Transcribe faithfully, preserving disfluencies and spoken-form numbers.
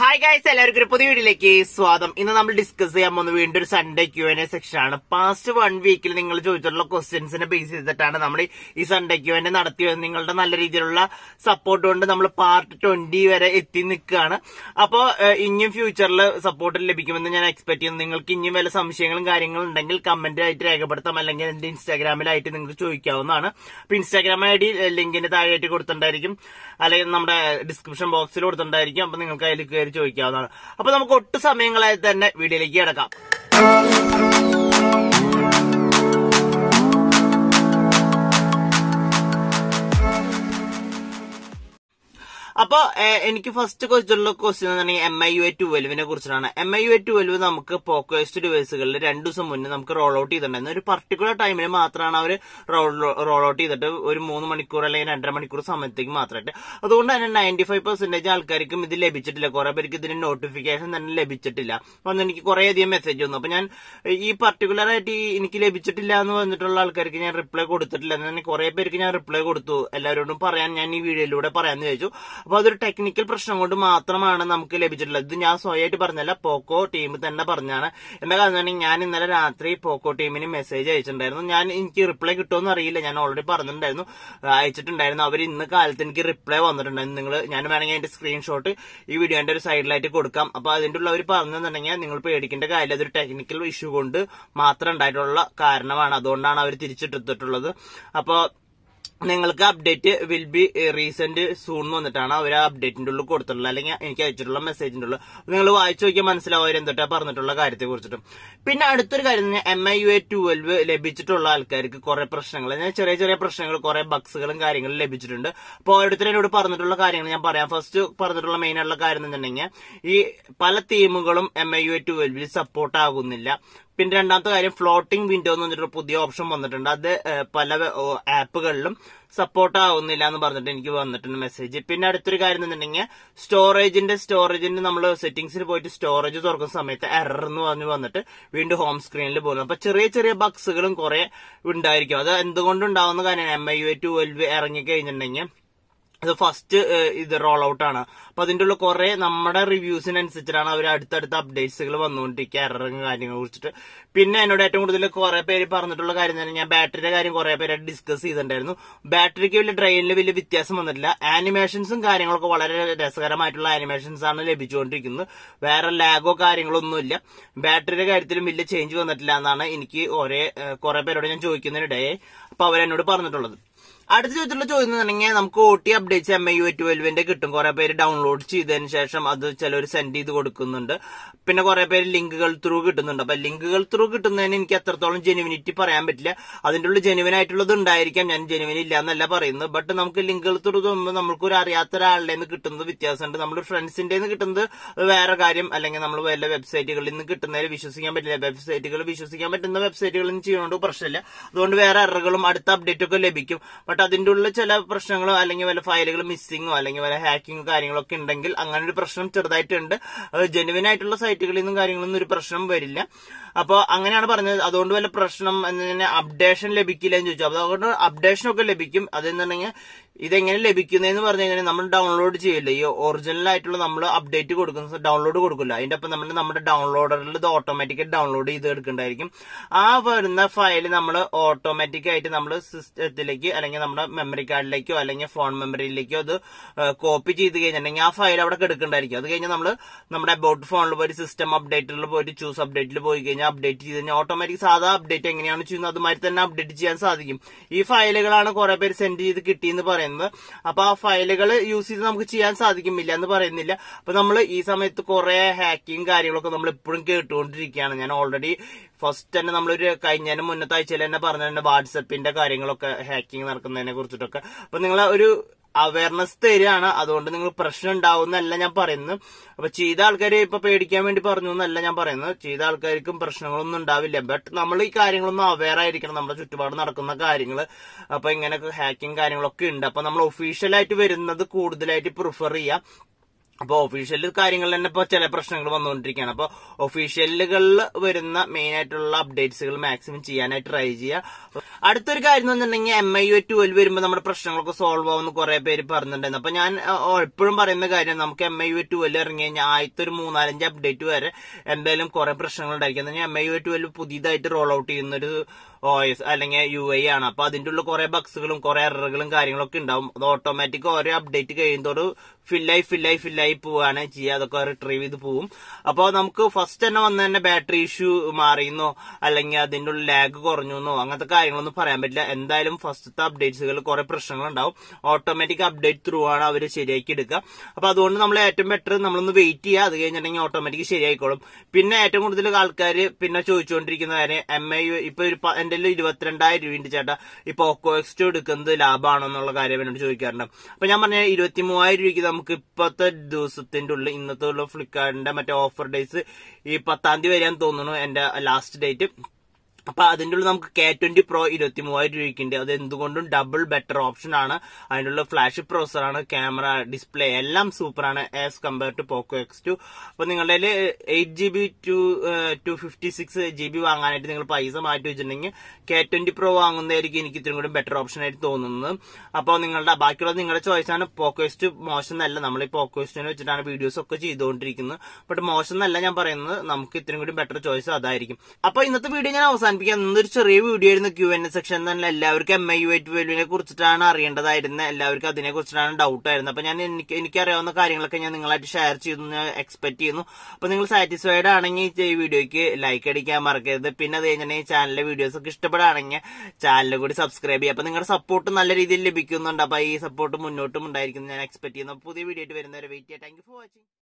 Hi guys, hello everyone. Swadam. Inna namal discuss cheyan ponna video Sunday Q and A section aanu. Past one week il ningal choichittulla questions ne base cheyidittana namal ee Sunday Q and A nadathiya. Ningalude nalla reethiyilla support kondu namal part twenty vare etti nikkana. Appo innum future il support lebikkumennu njan expect cheyyunnu. Ningalkku innum vela samshayangalum karyangalum undengil comment aayittu reekhapedutham allengil ende Instagram il aayittu ningalkku choikkavunnaanu. Appo Instagram I D link inde thaye aayittu koduthundayirikkum. Allengil nammada description box il koduthundayirikkum. Appo ningalkku ayil ചോദിക്കാവുന്നതാണ് അപ്പോൾ നമുക്ക് ഒട്ടു സമയങ്ങളായി തന്നെ വീഡിയോയിലേക്ക് കടക്കാം അപ്പോ എനിക്ക് first ക്വസ്റ്റ്യനുള്ള question എന്ന് പറഞ്ഞാൽ M I U I twelve നെ കുറിച്ചാണ്. M I U I twelve നമുക്ക് പോക്കോ എക്സ് ടു ഡിവൈസുകളിൽ രണ്ടു ദിവസം മുന്നേ നമുക്ക് റോൾ ഔട്ട് ചെയ്തിട്ടുണ്ടായിരുന്നു. ഒരു പർട്ടിക്കുലർ ടൈമിൽ മാത്രമാണ് അവർ റോൾ ഔട്ട് ചെയ്തിട്ട് ഒരു മൂന്ന് മണിക്കൂർ അല്ലെങ്കിൽ രണ്ടര മണിക്കൂർ സമയത്തേക്ക് മാത്രമായിട്ട്. അതുകൊണ്ട് തന്നെ നയൻറ്റി ഫൈവ് പെർസെന്റേജ് ആൾക്കാർക്കും ഇത് ലഭിച്ചിട്ടില്ല. കുറെ പേർക്ക് ഇതിന് നോട്ടിഫിക്കേഷൻ തന്നെ ലഭിച്ചിട്ടില്ല. അന്ന് എനിക്ക് കുറേയധികം മെസ്സേജ് വന്നു. അപ്പൊ ഞാൻ ഈ പർട്ടിക്കുലർ ആയിട്ട് എനിക്ക് ലഭിച്ചിട്ടില്ല എന്ന് പറഞ്ഞിട്ടുള്ള ആൾക്കാർക്ക് ഞാൻ റിപ്ലൈ കൊടുത്തിട്ടില്ല. എന്നാൽ കുറെ പേർക്ക് ഞാൻ റിപ്ലൈ കൊടുത്തു. എല്ലാവരോടും പറയാൻ ഞാൻ ഈ വീഡിയോയിലൂടെ പറയാമെന്ന് ചോദിച്ചു. അപ്പൊ അതൊരു ടെക്നിക്കൽ പ്രശ്നം കൊണ്ട് മാത്രമാണ് നമുക്ക് ലഭിച്ചിട്ടുള്ളത്. ഇത് ഞാൻ സ്വയമായിട്ട് പറഞ്ഞല്ല, പോക്കോ ടീം തന്നെ പറഞ്ഞാണ്. എന്താ കാരണം ഞാൻ ഇന്നലെ രാത്രി പോക്കോ ടീമിന് മെസ്സേജ് അയച്ചിട്ടുണ്ടായിരുന്നു. ഞാൻ എനിക്ക് റിപ്ലൈ കിട്ടുമെന്ന് അറിയില്ല, ഞാൻ ഓൾറെഡി പറഞ്ഞിട്ടുണ്ടായിരുന്നു, അയച്ചിട്ടുണ്ടായിരുന്നു. അവർ ഇന്ന് കാലത്ത് എനിക്ക് റിപ്ലൈ വന്നിട്ടുണ്ടായിരുന്നു. നിങ്ങൾ ഞാൻ വേണമെങ്കിൽ അതിന്റെ സ്ക്രീൻഷോട്ട് ഈ വീഡിയോന്റെ ഒരു സൈഡിലായിട്ട് കൊടുക്കാം. അപ്പൊ അതിന്റെ ഉള്ള അവർ പറഞ്ഞിട്ടുണ്ടെങ്കിൽ നിങ്ങൾ പേടിക്കേണ്ട കാര്യമില്ല, അതൊരു ടെക്നിക്കൽ ഇഷ്യൂ കൊണ്ട് മാത്രം ഉണ്ടായിട്ടുള്ള കാരണമാണ്. അതുകൊണ്ടാണ് അവർ തിരിച്ചെടുത്തിട്ടുള്ളത്. അപ്പൊ നിങ്ങൾക്ക് update will be recent soon എന്ന് വന്നിട്ടാണ് അവർ ആ അപ്ഡേറ്റിന്റെ ഉള്ളിൽ കൊടുത്തിട്ടുള്ളത്, അല്ലെങ്കിൽ എനിക്ക് അയച്ചിട്ടുള്ള മെസ്സേജിന്റെ ഉള്ളിൽ. നിങ്ങൾ വായിച്ചു നോക്കിയാൽ മനസ്സിലാവും എന്തൊട്ടാ പറഞ്ഞിട്ടുള്ള കാര്യത്തെ കുറിച്ചിട്ടും. പിന്നെ അടുത്തൊരു കാര്യം തന്നെ M I U I twelve ലഭിച്ചിട്ടുള്ള ആൾക്കാർക്ക് കുറെ പ്രശ്നങ്ങൾ, ചെറിയ ചെറിയ പ്രശ്നങ്ങൾ, കുറെ ബഗ്സുകളും കാര്യങ്ങളും ലഭിച്ചിട്ടുണ്ട്. അപ്പോൾ ഓരോരുത്തരും എന്നോട് പറഞ്ഞിട്ടുള്ള കാര്യങ്ങൾ ഞാൻ പറയാം. ഫസ്റ്റ് പറഞ്ഞിട്ടുള്ള മെയിൻ ആയിട്ടുള്ള കാര്യം എന്ന് വെച്ചിട്ടുണ്ടെങ്കിൽ ഈ പല തീമുകളും M I U I twelve support ആകുന്നില്ല. പിന്നെ രണ്ടാമത്തെ കാര്യം ഫ്ലോട്ടിംഗ് വിൻഡോ എന്ന് പറഞ്ഞിട്ടൊരു പുതിയ ഓപ്ഷൻ വന്നിട്ടുണ്ട്. അത് പല ആപ്പുകളിലും സപ്പോർട്ട് ആവുന്നില്ല എന്ന് പറഞ്ഞിട്ട് എനിക്ക് വന്നിട്ടുണ്ട് മെസ്സേജ്. പിന്നെ അടുത്തൊരു കാര്യം എന്നുണ്ടെങ്കിൽ സ്റ്റോറേജിന്റെ സ്റ്റോറേജിന്റെ നമ്മൾ സെറ്റിംഗ്സിൽ പോയിട്ട് സ്റ്റോറേജ് തുറക്കുന്ന സമയത്ത് എറർ എന്ന് പറഞ്ഞു വന്നിട്ട് വീണ്ടും ഹോം സ്ക്രീനിൽ പോകുന്നു. അപ്പൊ ചെറിയ ചെറിയ ബഗ്സുകളും കുറെ ഉണ്ടായിരിക്കും. അത് എന്തുകൊണ്ടുണ്ടാവുന്ന കാര്യം M I U I twelve ഇറങ്ങി കഴിഞ്ഞിട്ടുണ്ടെങ്കിൽ അത് ഫസ്റ്റ് ഇത് റോൾ ഔട്ട് ആണ്. അപ്പൊ അതിന്റെ ഉള്ള കുറെ നമ്മുടെ റിവ്യൂസിനനുസരിച്ചിട്ടാണ് അവർ അടുത്തടുത്ത അപ്ഡേറ്റ്സുകൾ വന്നുകൊണ്ടിരിക്കുക എററും കാര്യങ്ങളെ കുറിച്ചിട്ട്. പിന്നെ എന്നോട് ഏറ്റവും കൂടുതൽ കുറെ പേര് പറഞ്ഞിട്ടുള്ള കാര്യം തന്നെ ഞാൻ ബാറ്ററിയുടെ കാര്യം കുറെ പേര് ഡിസ്കസ് ചെയ്തിട്ടുണ്ടായിരുന്നു. ബാറ്ററിക്ക് വലിയ ഡ്രെയിനിൽ വലിയ വ്യത്യാസം വന്നിട്ടില്ല. ആനിമേഷൻസും കാര്യങ്ങളൊക്കെ വളരെ രസകരമായിട്ടുള്ള ആനിമേഷൻസ് ആണ് ലഭിച്ചുകൊണ്ടിരിക്കുന്നത്. വേറെ ലാഗോ കാര്യങ്ങളൊന്നുമില്ല. ബാറ്ററിയുടെ കാര്യത്തിലും വലിയ ചേഞ്ച് വന്നിട്ടില്ല എന്നാണ് എനിക്ക് ഒരേ കുറെ പേരോട് ഞാൻ ചോദിക്കുന്നതിനിടയെ അപ്പൊ അവരെന്നോട് പറഞ്ഞിട്ടുള്ളത്. അടുത്ത ചോദ്യത്തിലുള്ള ചോദ്യം എന്നുണ്ടെങ്കിൽ നമുക്ക് O T updates M I U I twelve കിട്ടും. കുറെ പേര് ഡൗൺലോഡ് ചെയ്തതിന് ശേഷം അത് ചിലർ സെൻഡ് ചെയ്ത് കൊടുക്കുന്നുണ്ട്. പിന്നെ കുറെ പേര് ലിങ്കുകൾ ത്രൂ കിട്ടുന്നുണ്ട്. അപ്പൊ ലിങ്കുകൾ ത്രൂ കിട്ടുന്നതിന് എനിക്ക് അത്രത്തോളം ജെനുവിനിറ്റി പറയാൻ പറ്റില്ല. അതിൻ്റെ ഉള്ളിൽ ജെനുവിൻ ആയിട്ടുള്ളത് ഉണ്ടായിരിക്കാം, ഞാൻ ജെനുവിൻ ഇല്ല എന്നല്ല പറയുന്നത്. ബട്ട് നമുക്ക് ലിങ്കുകൾ ത്രൂ തോന്നുമ്പോൾ നമുക്കൊരു അറിയാത്ത ഒരാളുടെ നിന്ന് കിട്ടുന്നത് വ്യത്യാസമുണ്ട്. നമ്മൾ ഫ്രണ്ട്സിന്റെ നിന്ന് കിട്ടുന്നത് വേറെ കാര്യം, അല്ലെങ്കിൽ നമ്മൾ വല്ല വെബ്സൈറ്റുകളിൽ നിന്ന് കിട്ടുന്നതിൽ വിശ്വസിക്കാൻ പറ്റില്ല. വെബ്സൈറ്റുകൾ വിശ്വസിക്കാൻ പറ്റുന്ന വെബ്സൈറ്റുകളിൽ നിന്ന് ചെയ്യുന്നതുകൊണ്ട് പ്രശ്നമില്ല. അതുകൊണ്ട് വേറെ എററുകളും അടുത്ത അപ്ഡേറ്റൊക്കെ ലഭിക്കും. അതിന്റെ ഉള്ളിൽ ചില പ്രശ്നങ്ങളോ അല്ലെങ്കിൽ വല്ല ഫയലുകൾ മിസ്സിങ്ങോ അല്ലെങ്കിൽ വല്ല ഹാക്കിങ്ങോ കാര്യങ്ങളൊക്കെ ഉണ്ടെങ്കിൽ അങ്ങനെ ഒരു പ്രശ്നം ചെറുതായിട്ടുണ്ട്. ജെനുവിൻ ആയിട്ടുള്ള സൈറ്റുകളിൽ നിന്നും കാര്യങ്ങളൊന്നും ഒരു പ്രശ്നം വരില്ല. അപ്പൊ അങ്ങനെയാണ് പറഞ്ഞത്. അതുകൊണ്ട് വല്ല പ്രശ്നം എന്നെ അപ്ഡേഷൻ ലഭിക്കില്ല എന്ന് ചോദിച്ചു. അപ്പൊ അതുകൊണ്ട് അപ്ഡേഷനൊക്കെ ലഭിക്കും. അതെന്നുണ്ടെങ്കിൽ ഇതെങ്ങനെ ലഭിക്കുന്നതെന്ന് പറഞ്ഞു കഴിഞ്ഞാൽ നമ്മൾ ഡൗൺലോഡ് ചെയ്യില്ല. ഈ ഒറിജിനൽ ആയിട്ടുള്ള നമ്മൾ അപ്ഡേറ്റ് കൊടുക്കുന്ന ഡൗൺലോഡ് കൊടുക്കില്ല. അതിന്റെ ഒപ്പം നമ്മൾ നമ്മുടെ ഡൗൺലോഡറിൽ ഇത് ഓട്ടോമാറ്റിക്കായിട്ട് ഡൗൺലോഡ് ചെയ്ത് എടുക്കണ്ടായിരിക്കും. ആ വരുന്ന ഫയൽ നമ്മൾ ഓട്ടോമാറ്റിക്കായിട്ട് നമ്മൾ സിസ്റ്റത്തിലേക്ക് അല്ലെങ്കിൽ നമ്മുടെ മെമ്മറി കാർഡിലേക്കോ അല്ലെങ്കിൽ ഫോൺ മെമ്മറിയിലേക്കോ അത് കോപ്പി ചെയ്ത് കഴിഞ്ഞിട്ടുണ്ടെങ്കിൽ ആ ഫയൽ അവിടെ എടുക്കണ്ടായിരിക്കും. അത് കഴിഞ്ഞാൽ നമ്മൾ നമ്മുടെ അബൌട്ട് ഫോണിൽ പോയി സിസ്റ്റം അപ്ഡേറ്റിൽ പോയിട്ട് ചൂസ് അപ്ഡേറ്റിൽ പോയി കഴിഞ്ഞാൽ അപ്ഡേറ്റ് ചെയ്ത് കഴിഞ്ഞാൽ ഓട്ടോമാറ്റിക് സാധാ അപ്ഡേറ്റ് എങ്ങനെയാണ് ചെയ്യുന്നത് അതുമാതിരി തന്നെ അപ്ഡേറ്റ് ചെയ്യാൻ സാധിക്കും. ഈ ഫയലുകളാണ് കുറെ പേര് സെൻഡ് ചെയ്ത് കിട്ടിയെന്ന് പറയുന്നത്. അപ്പൊ ആ ഫയലുകൾ യൂസ് ചെയ്ത് നമുക്ക് ചെയ്യാൻ സാധിക്കുന്നില്ല എന്ന് പറയുന്നില്ല. അപ്പൊ നമ്മൾ ഈ സമയത്ത് കുറെ ഹാക്കിങ് കാര്യങ്ങളൊക്കെ നമ്മൾ എപ്പോഴും കേട്ടുകൊണ്ടിരിക്കുകയാണ്. ഞാൻ ഓൾറെഡി ഫസ്റ്റ് തന്നെ നമ്മളൊരു കഴിഞ്ഞതിന് മുന്നത്തെ ആഴ്ചയിൽ തന്നെ പറഞ്ഞിട്ടുണ്ട് വാട്സപ്പിന്റെ കാര്യങ്ങളൊക്കെ ഹാക്കിങ് നടക്കുന്നതിനെ കുറിച്ചിട്ടൊക്കെ. അപ്പൊ നിങ്ങൾ ഒരു അവയർനെസ് തരികയാണ്. അതുകൊണ്ട് നിങ്ങൾ പ്രശ്നം ഉണ്ടാവുന്നല്ല ഞാൻ പറയുന്നത്. അപ്പൊ ചെയ്ത ആൾക്കാർ ഇപ്പൊ പേടിക്കാൻ വേണ്ടി പറഞ്ഞു എന്നല്ല ഞാൻ പറയുന്നത്. ചെയ്ത ആൾക്കാർക്കും പ്രശ്നങ്ങളൊന്നും ഉണ്ടാവില്ല. ബട്ട് നമ്മൾ ഈ കാര്യങ്ങളൊന്നും അവെയർ ആയിരിക്കണം. നമ്മുടെ ചുറ്റുപാട് നടക്കുന്ന കാര്യങ്ങൾ അപ്പൊ ഇങ്ങനെയൊക്കെ ഹാക്കിങ് കാര്യങ്ങളൊക്കെ ഉണ്ട്. അപ്പൊ നമ്മൾ ഒഫീഷ്യലായിട്ട് വരുന്നത് കൂടുതലായിട്ട് പ്രിഫർ ചെയ്യാം. അപ്പൊ ഒഫീഷ്യൽ കാര്യങ്ങളിൽ തന്നെ ഇപ്പൊ ചില പ്രശ്നങ്ങൾ വന്നുകൊണ്ടിരിക്കുകയാണ്. അപ്പൊ ഒഫീഷ്യലുകളിൽ വരുന്ന മെയിൻ ആയിട്ടുള്ള അപ്ഡേറ്റ്സുകൾ മാക്സിമം ചെയ്യാനായിട്ട് ട്രൈ ചെയ്യുക. അടുത്തൊരു കാര്യം എന്നുണ്ടെങ്കിൽ എം ഐ യു ട്വൽവ് വരുമ്പോൾ നമ്മുടെ പ്രശ്നങ്ങളൊക്കെ സോൾവ് ആവുന്ന കുറെ പേര് പറഞ്ഞിട്ടുണ്ടായിരുന്നു. അപ്പൊ ഞാൻ എപ്പോഴും പറയുന്ന കാര്യം, നമുക്ക് എം ഐ യു ട്വൽവ് ഇറങ്ങി കഴിഞ്ഞാൽ ആദ്യത്തെ ഒരു മൂന്നാലഞ്ച് അപ്ഡേറ്റ് വരെ എന്തായാലും കുറെ പ്രശ്നങ്ങൾ ഉണ്ടായിരിക്കും. എന്നാൽ എം ഐ യു ട്വൽവ് പുതിയതായിട്ട് റോൾ ഔട്ട് ചെയ്യുന്നൊരു ഓ എസ് അല്ലെങ്കിൽ യു ഐ ആണ്. അപ്പൊ അതിന്റെ ഉള്ള കുറെ ബഗ്സുകളും കുറെ എററുകളും കാര്യങ്ങളൊക്കെ ഉണ്ടാവും. അത് ഓട്ടോമാറ്റിക് ഓരോ അപ്ഡേറ്റ് കഴിയുമ്പോൾ ഫില്ലായി ഫില്ലായി ഫില്ലായി പോവാണ് ചെയ്യുക, അതൊക്കെ റിട്രീവ് ചെയ്ത് പോവും. അപ്പൊ നമുക്ക് ഫസ്റ്റ് തന്നെ വന്ന തന്നെ ബാറ്ററി ഇഷ്യൂ മാറിയെന്നോ അല്ലെങ്കിൽ അതിന്റെ ഉള്ള ലാഗ് കുറഞ്ഞെന്നോ അങ്ങനത്തെ കാര്യങ്ങളൊന്നും പറയാൻ പറ്റില്ല. എന്തായാലും ഫസ്റ്റത്തെ അപ്ഡേറ്റ്സുകളിൽ കുറെ പ്രശ്നങ്ങൾ ഉണ്ടാവും. ഓട്ടോമാറ്റിക് അപ്ഡേറ്റ് ത്രൂ ആണ് അവർ ശരിയാക്കി എടുക്കുക. അപ്പൊ അതുകൊണ്ട് നമ്മൾ ഏറ്റവും ബെറ്റർ നമ്മളൊന്ന് വെയിറ്റ് ചെയ്യുക. അത് കഴിഞ്ഞിട്ടുണ്ടെങ്കിൽ ഓട്ടോമാറ്റിക് ശരിയായിക്കോളും. പിന്നെ ഏറ്റവും കൂടുതൽ ആൾക്കാർ പിന്നെ ചോദിച്ചുകൊണ്ടിരിക്കുന്ന കാര്യം, എം ഐ ഇപ്പൊ എന്റെ ഇരുപത്തിരണ്ടായിരം രൂപയുണ്ട് ചേട്ടാ, ഈ പോക്കോ എക്സ് ടു എടുക്കുന്നത് ലാഭമാണോ എന്നുള്ള കാര്യം എന്നോട് ചോദിക്കാറുണ്ട്. അപ്പൊ ഞാൻ പറഞ്ഞ ഇരുപത്തി മൂവായിരം രൂപയ്ക്ക് നമുക്ക് ഇപ്പത്തെ ദിവസത്തിന്റെ ഉള്ളിൽ ഇന്നത്തെ ഉള്ള ഫ്ലിപ്കാർട്ടിന്റെ മറ്റേ ഓഫർ ഡേയ്സ് ഈ പത്താം തീയതി വരെയാന്ന് തോന്നുന്നു എന്റെ ലാസ്റ്റ് ഡേറ്റ്. അപ്പൊ അതിൻ്റെ ഉള്ളിൽ നമുക്ക് കെ ട്വന്റി പ്രോ ഇരുപത്തി മൂവായിരം രൂപയ്ക്കുണ്ട്. അത് എന്തുകൊണ്ടും ഡബിൾ ബെറ്റർ ഓപ്ഷൻ ആണ്. അതിൻ്റെ ഉള്ള ഫ്ലാഷ് പ്രോസറാണ്, ക്യാമറ, ഡിസ്പ്ലേ എല്ലാം സൂപ്പറാണ് as compare to Poco X two. അപ്പൊ നിങ്ങളുടെ eight G B two two fifty six G B വാങ്ങാനായിട്ട് നിങ്ങൾ പൈസ മാറ്റി വെച്ചിട്ടുണ്ടെങ്കിൽ കെ ട്വന്റി പ്രോ വാങ്ങുന്നതായിരിക്കും എനിക്ക് ഇത്രയും കൂടി ബെറ്റർ ഓപ്ഷൻ ആയിട്ട് തോന്നുന്നത്. അപ്പോൾ നിങ്ങളുടെ ബാക്കിയുള്ളത് നിങ്ങളുടെ ചോയ്സാണ്. പോക്കോ എക്സ് ടു മോശം എന്നല്ല, നമ്മൾ ഈ പോക്കോ എക്സ് ടുവിനെ വെച്ചിട്ടാണ് വീഡിയോസ് ഒക്കെ ചെയ്തുകൊണ്ടിരിക്കുന്നത്. ബട്ട് മോശം എന്നല്ല ഞാൻ പറയുന്നത്, നമുക്ക് ഇത്രയും കൂടി ബെറ്റർ ചോയ്സ് അതായിരിക്കും. അപ്പൊ ഇന്നത്തെ വീഡിയോ ഞാൻ അവസാനം എന്നൊരു ചെറിയ വീഡിയോ ആയിരുന്നു. ക്യൂ എൻ എ സെക്ഷൻ തന്നെ എല്ലാവർക്കും എം ഐ യു ട്വൽവിനെ കുറിച്ചിട്ടാണ് അറിയേണ്ടതായിരുന്നത്. എല്ലാവർക്കും അതിനെ കുറിച്ചിട്ടാണ് ഡൗട്ട് ആയിരുന്നത്. അപ്പൊ ഞാൻ എനിക്ക് എനിക്കറിയാവുന്ന കാര്യങ്ങളൊക്കെ ഞാൻ നിങ്ങളായിട്ട് ഷെയർ ചെയ്തു ഞാൻ എക്സ്പെക്ട് ചെയ്യുന്നു. അപ്പൊ നിങ്ങൾ സാറ്റിസ്ഫൈഡ് ആണെങ്കിൽ ഈ വീഡിയോയ്ക്ക് ലൈക്ക് അടിക്കാൻ മറക്കരുത്. പിന്നെ അത് കഴിഞ്ഞിട്ടുണ്ടെങ്കിൽ ചാനലിലെ വീഡിയോസ് ഒക്കെ ഇഷ്ടപ്പെടുകയാണെങ്കിൽ ചാനലിൽ കൂടി സബ്സ്ക്രൈബ് ചെയ്യുക. അപ്പൊ നിങ്ങളുടെ സപ്പോർട്ട് നല്ല രീതിയിൽ ലഭിക്കുന്നുണ്ട്. അപ്പൊ ഈ സപ്പോർട്ട് മുന്നോട്ടും ഉണ്ടായിരിക്കും ഞാൻ എക്സ്പെക്ട് ചെയ്യുന്നു. പുതിയ വീഡിയോ ആയിട്ട് വരുന്നവരെ വെയിറ്റ് ചെയ്യാം. Thank you for watching.